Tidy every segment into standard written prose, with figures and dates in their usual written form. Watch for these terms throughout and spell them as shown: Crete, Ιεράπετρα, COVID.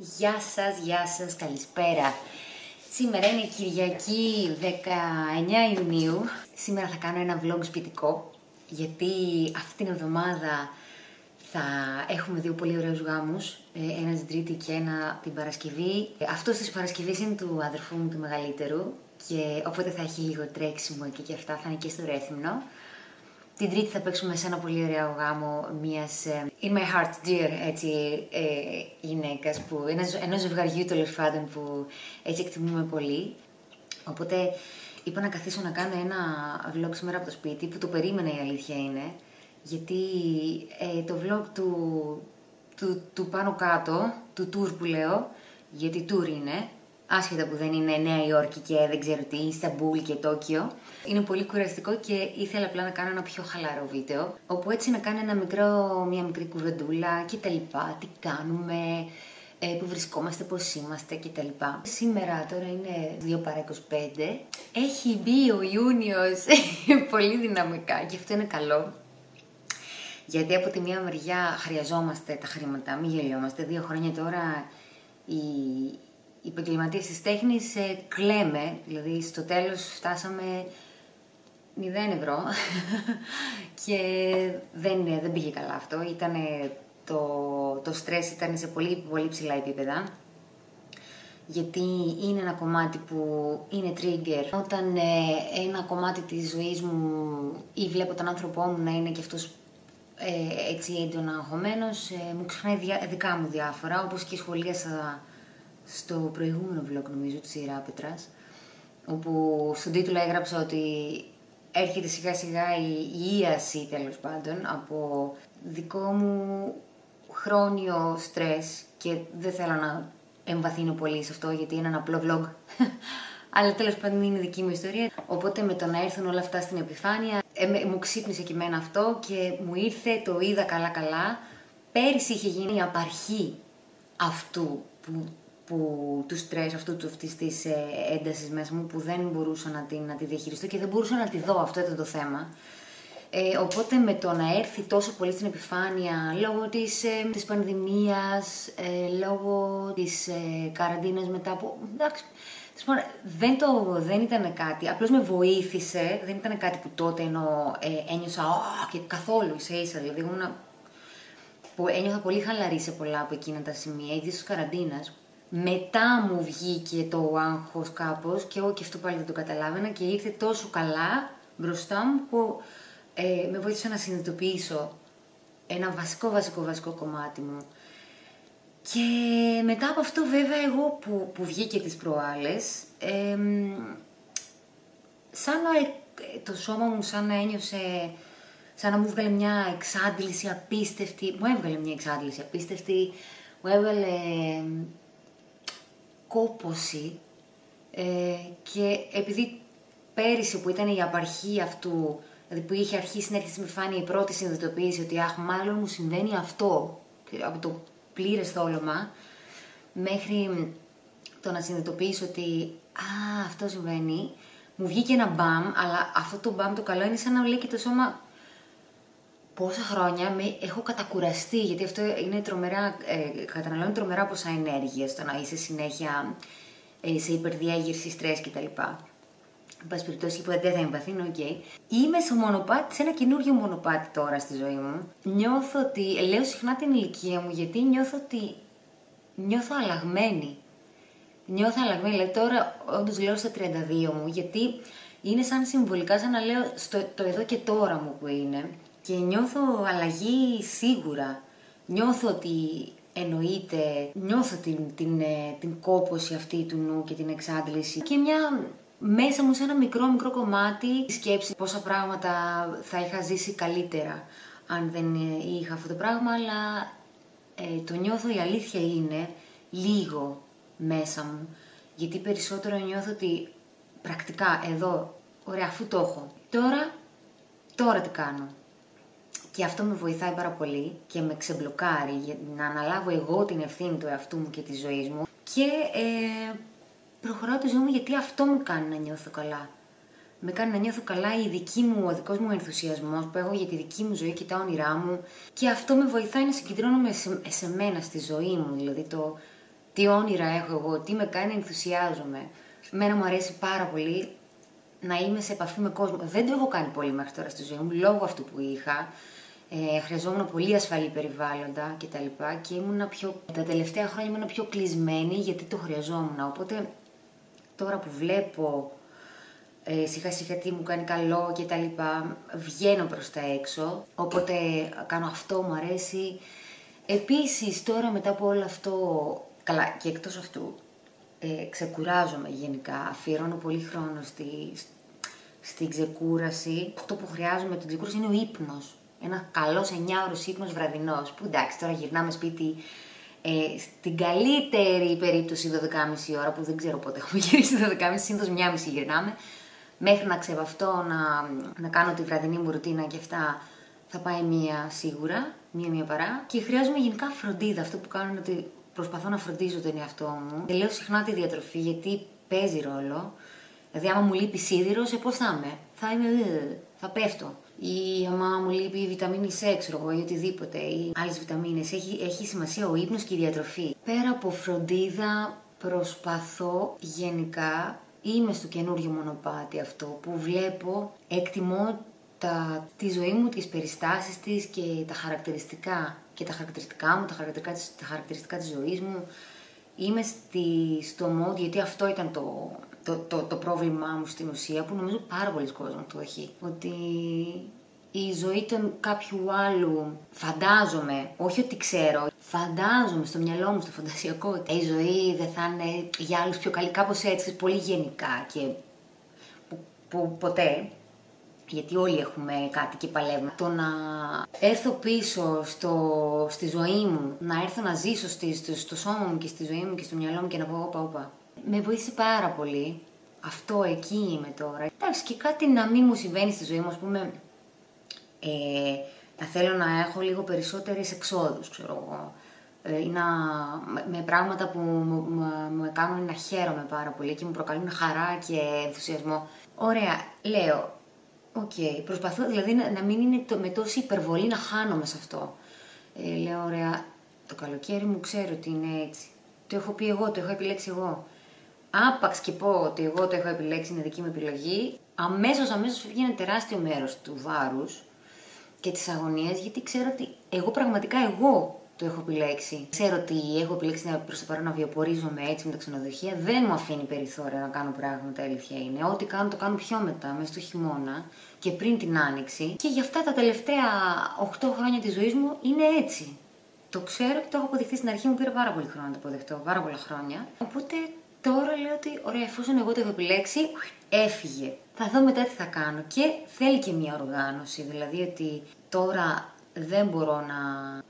Γεια σας, καλησπέρα. Σήμερα είναι Κυριακή 19 Ιουνίου. Σήμερα θα κάνω ένα vlog σπιτικό, γιατί αυτή την εβδομάδα θα έχουμε δύο πολύ ωραίους γάμους, ένα την Τρίτη και ένα την Παρασκευή. Αυτός της Παρασκευής είναι του αδερφού μου του μεγαλύτερου, και οπότε θα έχει λίγο τρέξιμο εκεί και αυτά, θα είναι και στο Ρέθυμνο. Την Τρίτη θα παίξουμε σε ένα πολύ ωραίο γάμο μιας In My Heart Dear γυναίκας, ενός ζευγαριού τέλος πάντων που έτσι εκτιμούμε πολύ. Οπότε είπα να καθίσω να κάνω ένα vlog σήμερα από το σπίτι, που το περίμενα, η αλήθεια είναι, γιατί το vlog του πάνω κάτω, του tour που λέω, γιατί tour είναι, άσχετα που δεν είναι Νέα Υόρκη και δεν ξέρω τι, Ισταμπούλ και Τόκιο, είναι πολύ κουραστικό και ήθελα απλά να κάνω ένα πιο χαλαρό βίντεο, όπου έτσι να κάνω μια μικρή κουβεντούλα κτλ. Τι κάνουμε, που βρισκόμαστε, πώς είμαστε κτλ. Σήμερα τώρα είναι 2 παρά 25. Έχει μπει ο Ιούνιος πολύ δυναμικά και αυτό είναι καλό. Γιατί από τη μία μεριά χρειαζόμαστε τα χρήματα, μην γελιόμαστε. 2 χρόνια τώρα οι επαγγελματίες της τέχνης κλαίμε, δηλαδή στο τέλος φτάσαμε 0 ευρώ και δεν πήγε καλά αυτό. Ήτανε το στρες ήταν σε πολύ, πολύ ψηλά επίπεδα, γιατί είναι ένα κομμάτι που είναι trigger. Όταν ένα κομμάτι της ζωής μου ή βλέπω τον άνθρωπό μου να είναι και αυτός έτσι έντονα αγχωμένος, μου ξεχνάει δικά μου διάφορα, όπως και σχολίασα στο προηγούμενο vlog, νομίζω, της Ιεράπετρας, όπου στον τίτλο έγραψα ότι έρχεται σιγά σιγά η ίαση, τέλος πάντων, από δικό μου χρόνιο στρες, και δεν θέλω να εμβαθύνω πολύ σε αυτό γιατί είναι ένα απλό vlog, αλλά τέλος πάντων είναι δική μου ιστορία. Οπότε με το να έρθουν όλα αυτά στην επιφάνεια, μου ξύπνησε και εμένα αυτό και μου ήρθε, το είδα καλά. Πέρυσι είχε γίνει η απαρχή αυτού του στρες, αυτής της έντασης μέσα μου, που δεν μπορούσα να τη διαχειριστώ και δεν μπορούσα να τη δω. Αυτό ήταν το θέμα. Οπότε με το να έρθει τόσο πολύ στην επιφάνεια λόγω της πανδημίας, λόγω της καραντίνας μετά από... Εντάξει, δεν ήταν κάτι, απλώς με βοήθησε, δεν ήταν κάτι που τότε ένιωσα και καθόλου, ίσα, δηλαδή ένιωθα πολύ χαλαρή σε πολλά από εκείνα τα σημεία, ήδη στους καραντίνας. Μετά μου βγήκε το άγχος κάπως και εγώ και αυτό πάλι δεν το καταλάβαινα, και ήρθε τόσο καλά μπροστά μου που με βοήθησε να συνειδητοποιήσω ένα βασικό κομμάτι μου. Και μετά από αυτό, βέβαια, εγώ που βγήκε τις προάλλες, το σώμα μου σαν να ένιωσε, σαν να μου έβγαλε μια εξάντληση απίστευτη. Μου έβγαλε μια εξάντληση απίστευτη, μου έβγαλε κόπωση, και επειδή πέρυσι που ήταν η απαρχή αυτού, δηλαδή που είχε αρχίσει να έρθει στην επιφάνεια η πρώτη συνειδητοποίηση ότι αχ, μάλλον μου συμβαίνει αυτό, από το πλήρες θόλωμα μέχρι το να συνειδητοποιήσω ότι α, αυτό συμβαίνει, μου βγήκε ένα μπαμ. Αλλά αυτό το μπαμ το καλό είναι σαν να λέει και το σώμα πόσα χρόνια έχω κατακουραστεί, γιατί αυτό είναι τρομερά, καταναλώνει τρομερά ποσά ενέργεια στο να είσαι συνέχεια σε υπερδιέγερση, στρες κτλ. Εν πάση περιπτώσει, που δεν θα εμβαθύνω, okay. Είμαι στο μονοπάτι, σε ένα καινούριο μονοπάτι τώρα στη ζωή μου. Νιώθω ότι, λέω συχνά την ηλικία μου, γιατί νιώθω αλλαγμένη. Δηλαδή τώρα όντως λέω στα 32 μου, γιατί είναι σαν συμβολικά, σαν να λέω το εδώ και τώρα μου που είναι. Και νιώθω αλλαγή σίγουρα. Νιώθω ότι εννοείται, νιώθω την κόπωση αυτή του νου και την εξάντληση. Και μια... μέσα μου σε ένα μικρό κομμάτι η σκέψη πόσα πράγματα θα είχα ζήσει καλύτερα αν δεν είχα αυτό το πράγμα, αλλά το νιώθω, η αλήθεια είναι, λίγο μέσα μου, γιατί περισσότερο νιώθω ότι πρακτικά εδώ, ωραία, αφού το έχω, τώρα τι κάνω. Και αυτό με βοηθάει πάρα πολύ και με ξεμπλοκάρει για να αναλάβω εγώ την ευθύνη του εαυτού μου και της ζωής μου, και προχωράω τη ζωή μου, γιατί αυτό μου κάνει να νιώθω καλά. Με κάνει να νιώθω καλά ο δικός μου ενθουσιασμός που έχω για τη δική μου ζωή και τα όνειρά μου, και αυτό με βοηθάει να συγκεντρώνομαι σε μένα, στη ζωή μου, δηλαδή τι όνειρα έχω εγώ, τι με κάνει να ενθουσιάζομαι. Μένα μου αρέσει πάρα πολύ να είμαι σε επαφή με κόσμο. Δεν το έχω κάνει πολύ μέχρι τώρα στη ζωή μου, λόγω αυτού που είχα. Χρειαζόμουν πολύ ασφαλή περιβάλλοντα κτλ. Και τα τελευταία χρόνια ήμουν πιο κλεισμένη γιατί το χρειαζόμουν. Οπότε τώρα που βλέπω σιγά σιγά τι μου κάνει καλό κτλ. Βγαίνω προς τα έξω. Οπότε κάνω αυτό, μου αρέσει. Επίσης τώρα μετά από όλο αυτό, καλά και εκτός αυτού, ξεκουράζομαι γενικά, αφιερώνω πολύ χρόνο στην ξεκούραση. Αυτό που χρειάζομαι την ξεκούραση είναι ο ύπνος. Ένα καλός 9ωρος ύπνος βραδινός, που εντάξει τώρα γυρνάμε σπίτι στην καλύτερη περίπτωση 12,5 ώρα, που δεν ξέρω πότε έχουμε γυρίσει 12,5, σύντος 1,5 γυρνάμε. Μέχρι να ξεβαφτώ, να κάνω τη βραδινή μου ρουτίνα και αυτά, θα πάει μία σίγουρα, μία παρά. Και χρειάζομαι γενικά φροντίδα. Αυτό που κάνω είναι ότι προσπαθώ να φροντίζω τον εαυτό μου. Και λέω συχνά τη διατροφή, γιατί παίζει ρόλο. Δηλαδή, άμα μου λείπει σίδηρο, πώς θα είμαι? Θα πέφτω. Ή άμα μου λείπει η βιταμίνη C, ή οτιδήποτε, ή άλλες βιταμίνες. Έχει σημασία ο ύπνος και η διατροφή. Πέρα από φροντίδα, προσπαθώ γενικά, είμαι στο καινούριο μονοπάτι αυτό που βλέπω, εκτιμώ τη ζωή μου, τις περιστάσεις της και τα χαρακτηριστικά μου, τα χαρακτηριστικά της ζωής μου. Είμαι στο mode, γιατί αυτό ήταν το πρόβλημά μου στην ουσία, που νομίζω πάρα πολλοί κόσμοι το έχει. Ότι η ζωή των κάποιου άλλου, φαντάζομαι, όχι ότι ξέρω, φαντάζομαι στο μυαλό μου, στο φαντασιακό, ότι η ζωή δεν θα είναι για άλλους πιο καλή, κάπως έτσι, πολύ γενικά και που ποτέ. Γιατί όλοι έχουμε κάτι και παλεύουμε. Το να έρθω πίσω στη ζωή μου, να έρθω να ζήσω στο σώμα μου και στη ζωή μου και στο μυαλό μου και να πω όπα. Με βοήθησε πάρα πολύ. Αυτό, εκεί είμαι τώρα. Εντάξει, και κάτι να μην μου συμβαίνει στη ζωή μου, ας πούμε, να θέλω να έχω λίγο περισσότερες εξόδους, ξέρω εγώ. Ή με πράγματα που με κάνουν να χαίρομαι πάρα πολύ και μου προκαλούν χαρά και ενθουσιασμό. Ωραία, λέω. Okay. Προσπαθώ δηλαδή να μην είναι με τόση υπερβολή να χάνομαι σε αυτό. Λέω, ωραία, το καλοκαίρι μου ξέρω ότι είναι έτσι. Το έχω πει εγώ, το έχω επιλέξει εγώ. Άπαξ και πω ότι εγώ το έχω επιλέξει, είναι δική μου επιλογή. Αμέσως φύγει ένα τεράστιο μέρος του βάρους και της αγωνίας, γιατί ξέρω ότι εγώ πραγματικά το έχω επιλέξει. Ξέρω ότι έχω επιλέξει προς το παρόν να βιοπορίζομαι έτσι με τα ξενοδοχεία. Δεν μου αφήνει περιθώρια να κάνω πράγματα, αλήθεια είναι. Ό,τι κάνω, το κάνω πιο μετά, μέσα στο χειμώνα και πριν την άνοιξη. Και γι' αυτά τα τελευταία 8 χρόνια της ζωής μου είναι έτσι. Το ξέρω και το έχω αποδεχτεί. Στην αρχή μου πήρε πάρα πολύ χρόνο να το αποδεχτώ, πάρα πολλά χρόνια. Οπότε τώρα λέω ότι, ωραία, εφόσον εγώ το έχω επιλέξει, έφυγε. Θα δω μετά τι θα κάνω. Και θέλει και μια οργάνωση, δηλαδή ότι τώρα δεν μπορώ να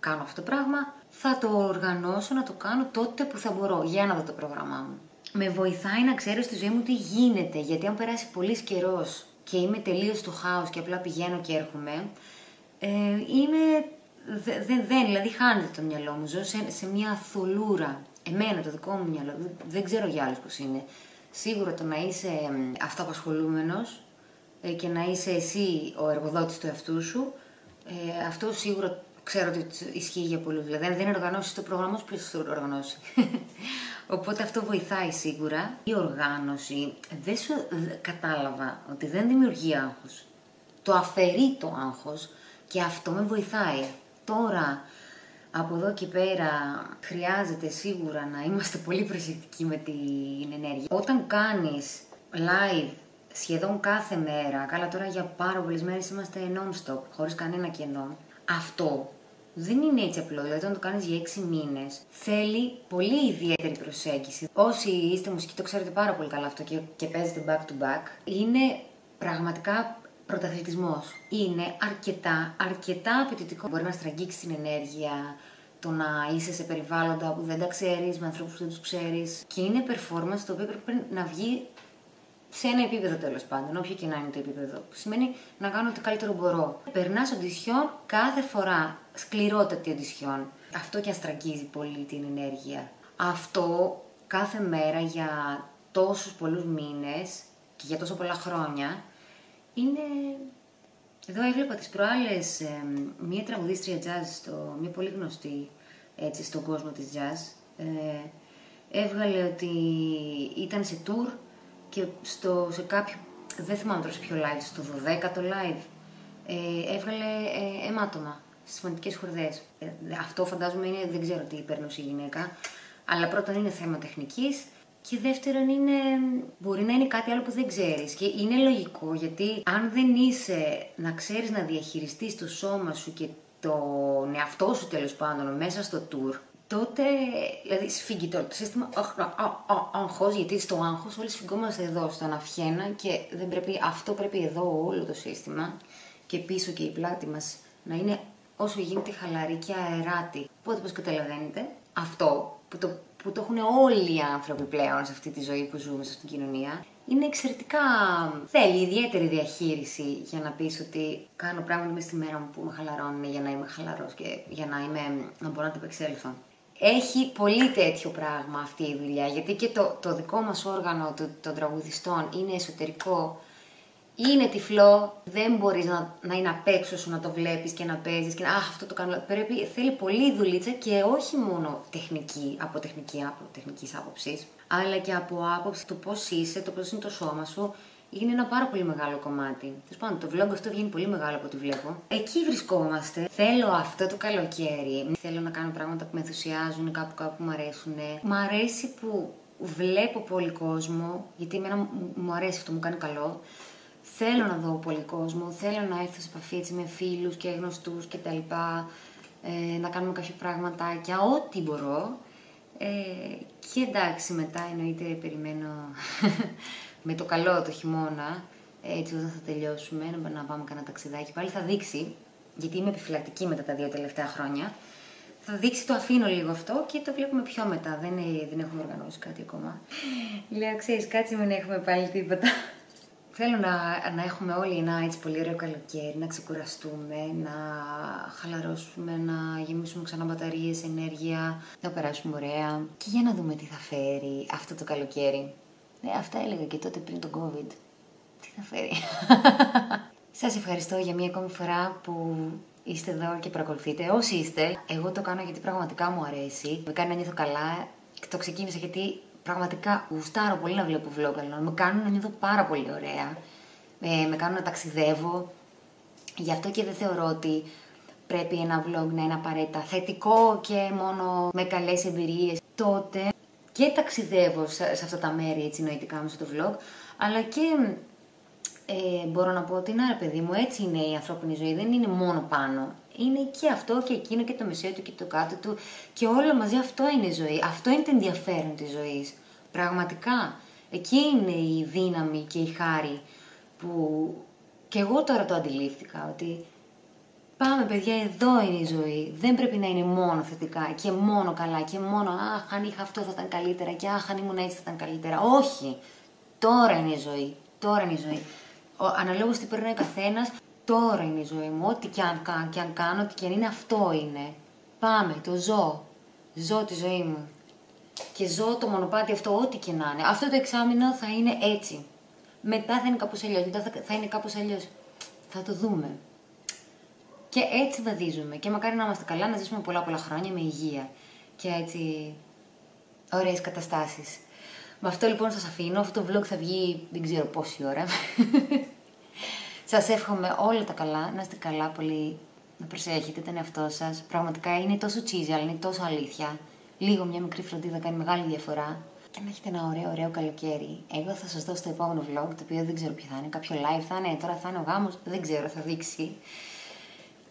κάνω αυτό το πράγμα, θα το οργανώσω να το κάνω τότε που θα μπορώ, για να δω το πρόγραμμά μου. Με βοηθάει να ξέρω στη ζωή μου τι γίνεται, γιατί αν περάσει πολύς καιρός και είμαι τελείως στο χάος και απλά πηγαίνω και έρχομαι, δηλαδή χάνεται το μυαλό μου, ζω σε μια θολούρα. Εμένα, το δικό μου μυαλό, δεν ξέρω για άλλους πώς είναι. Σίγουρα το να είσαι αυτοαπασχολούμενος και να είσαι εσύ ο εργοδότης του εαυτού σου, αυτό σίγουρα ξέρω ότι ισχύει για πολλούς. Δηλαδή, αν δεν οργανώσεις το πρόγραμμα, ποιος θα το οργανώσει? Οπότε αυτό βοηθάει σίγουρα. Η οργάνωση δεν σου κατάλαβα ότι δεν δημιουργεί άγχος. Το αφαιρεί το άγχος και αυτό με βοηθάει. Τώρα, από εδώ και πέρα, χρειάζεται σίγουρα να είμαστε πολύ προσεκτικοί με την ενέργεια. Όταν κάνεις live σχεδόν κάθε μέρα, καλά τώρα για πάρα πολλές μέρες είμαστε non-stop, χωρίς κανένα κενό. Αυτό δεν είναι έτσι απλό, δηλαδή όταν το κάνεις για 6 μήνες, θέλει πολύ ιδιαίτερη προσέγγιση. Όσοι είστε μουσικοί το ξέρετε πάρα πολύ καλά αυτό και παίζετε back to back, είναι πραγματικά πρωταθλητισμός. Είναι αρκετά απαιτητικό. Μπορεί να στραγγίξει την ενέργεια, το να είσαι σε περιβάλλοντα που δεν τα ξέρεις, με ανθρώπους που δεν τους ξέρεις. Και είναι performance το οποίο πρέπει να βγει σε ένα επίπεδο, τέλος πάντων, όποιο και να είναι το επίπεδο. Σημαίνει να κάνω ό,τι καλύτερο μπορώ. Περνάς οντισιόν κάθε φορά, σκληρότατη οντισιόν. Αυτό και αστραγγίζει πολύ την ενέργεια. Αυτό κάθε μέρα για τόσους πολλούς μήνες και για τόσο πολλά χρόνια είναι. Εδώ έβλεπα τις προάλλες μία τραγουδίστρια jazz, μία πολύ γνωστή έτσι, στον κόσμο της jazz, έβγαλε ότι ήταν σε tour και σε κάποιο, δεν θυμάμαι τώρα σε ποιο live, στο 12ο live, έβγαλε αιμάτωμα στις φωνητικές χορδές. Αυτό φαντάζομαι είναι, δεν ξέρω τι υπέρνωσε η γυναίκα, αλλά πρώτον είναι θέμα τεχνικής και δεύτερον είναι, μπορεί να είναι κάτι άλλο που δεν ξέρεις. Και είναι λογικό, γιατί αν δεν είσαι να ξέρεις να διαχειριστείς το σώμα σου και τον εαυτό σου τέλος πάντων μέσα στο tour, τότε, δηλαδή σφίγγει το σύστημα άγχος, γιατί στο άγχος όλοι σφιγγόμαστε εδώ, στον αναφιένα και δεν πρέπει, αυτό πρέπει εδώ όλο το σύστημα και πίσω και η πλάτη μας να είναι όσο γίνεται χαλαρή και αεράτη. Οπότε πως καταλαβαίνετε, αυτό που το έχουν όλοι οι άνθρωποι πλέον σε αυτή τη ζωή που ζούμε, σε αυτήν την κοινωνία, είναι εξαιρετικά, θέλει ιδιαίτερη διαχείριση για να πεις ότι κάνω πράγματα μες στη μέρα μου που με χαλαρώνουν για να είμαι χαλαρός και για να μπορώ να το επεξέλθω. Έχει πολύ τέτοιο πράγμα αυτή η δουλειά, γιατί και το δικό μας όργανο των τραγουδιστών είναι εσωτερικό, είναι τυφλό, δεν μπορείς να είναι απ' έξω σου, να το βλέπεις και να παίζεις και να αυτό το κάνω. Θέλει πολλή δουλίτσα και όχι μόνο τεχνική, από τεχνικής άποψης, αλλά και από άποψη του πώς είσαι, το πώς είναι το σώμα σου, είναι ένα πάρα πολύ μεγάλο κομμάτι. Τέλος πάντων, το vlog αυτό βγαίνει πολύ μεγάλο από ό,τι βλέπω. Εκεί βρισκόμαστε. Θέλω αυτό το καλοκαίρι. Θέλω να κάνω πράγματα που με ενθουσιάζουν, κάπου που μου αρέσουν. Μ' αρέσει που βλέπω πολύ κόσμο, γιατί εμένα μου αρέσει αυτό, μου κάνει καλό. Θέλω να δω πολύ κόσμο, θέλω να έρθω σε επαφή έτσι, με φίλους και γνωστούς και τα λοιπά, να κάνουμε κάποια πραγματάκια, ό,τι μπορώ. Και εντάξει, μετά εννοείται περιμένω με το καλό το χειμώνα, έτσι όταν θα τελειώσουμε, να πάμε κανένα ταξιδάκι. Πάλι θα δείξει, γιατί είμαι επιφυλακτική μετά τα 2 τελευταία χρόνια, θα δείξει, το αφήνω λίγο αυτό και το βλέπουμε πιο μετά, δεν έχουμε οργανώσει κάτι ακόμα. Λέω, ξέρεις, κάτσε μην έχουμε πάλι τίποτα. Θέλω να έχουμε όλοι ένα έτσι πολύ ωραίο καλοκαίρι, να ξεκουραστούμε, να χαλαρώσουμε, να γεμίσουμε ξανά μπαταρίες, ενέργεια, να περάσουμε ωραία. Και για να δούμε τι θα φέρει αυτό το καλοκαίρι. Αυτά έλεγα και τότε πριν τον COVID. Τι θα φέρει. Σας ευχαριστώ για μία ακόμη φορά που είστε εδώ και παρακολουθείτε. Όσοι είστε, εγώ το κάνω γιατί πραγματικά μου αρέσει. Με κάνει να νιώθω καλά. Το ξεκίνησα γιατί πραγματικά γουστάρω πολύ να βλέπω vlog, αλλά με κάνουν να νιώθω πάρα πολύ ωραία, με κάνουν να ταξιδεύω. Γι' αυτό και δεν θεωρώ ότι πρέπει ένα vlog να είναι απαραίτητα θετικό και μόνο με καλές εμπειρίες. Τότε και ταξιδεύω σε αυτά τα μέρη, έτσι νοητικά μέσα το vlog, αλλά και μπορώ να πω ότι ναι ρε παιδί μου, έτσι είναι η ανθρώπινη ζωή, δεν είναι μόνο πάνω. Είναι και αυτό και εκείνο και το μεσαίο του και το κάτω του και όλα μαζί, αυτό είναι η ζωή, αυτό είναι το ενδιαφέρον της ζωής. Πραγματικά, εκεί είναι η δύναμη και η χάρη που και εγώ τώρα το αντιλήφθηκα, ότι πάμε παιδιά, εδώ είναι η ζωή, δεν πρέπει να είναι μόνο θετικά και μόνο καλά και μόνο αχ αν είχα αυτό θα ήταν καλύτερα και αχ αν ήμουν έτσι θα ήταν καλύτερα. Όχι, τώρα είναι η ζωή, τώρα είναι η ζωή. Αναλόγως τι περνάει ο καθένας, τώρα είναι η ζωή μου, ό,τι και αν κάνω, ό,τι και αν είναι, αυτό είναι. Πάμε, το ζω. Ζω τη ζωή μου. Και ζω το μονοπάτι αυτό, ό,τι και να είναι. Αυτό το εξάμηνο θα είναι έτσι. Μετά θα είναι κάπως αλλιώς, μετά θα είναι κάπως αλλιώς. Θα το δούμε. Και έτσι βαδίζουμε. Και μακάρι να είμαστε καλά, να ζήσουμε πολλά πολλά χρόνια με υγεία. Και έτσι ωραίες καταστάσεις. Με αυτό λοιπόν σας αφήνω. Αυτό το vlog θα βγει δεν ξέρω πόση ώρα. Σας εύχομαι όλα τα καλά, να είστε καλά πολύ, να προσέχετε τον εαυτό σας. Πραγματικά είναι τόσο cheesy, αλλά είναι τόσο αλήθεια. Λίγο μια μικρή φροντίδα κάνει μεγάλη διαφορά. Και να έχετε ένα ωραίο, ωραίο καλοκαίρι. Εγώ θα σας δώσω το επόμενο vlog, το οποίο δεν ξέρω ποιο θα είναι. Κάποιο live θα είναι, τώρα θα είναι ο γάμος, δεν ξέρω, θα δείξει.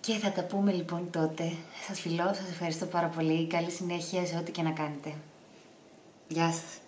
Και θα τα πούμε λοιπόν τότε. Σας φιλώ, σας ευχαριστώ πάρα πολύ. Καλή συνέχεια σε ό,τι και να κάνετε. Γεια σας.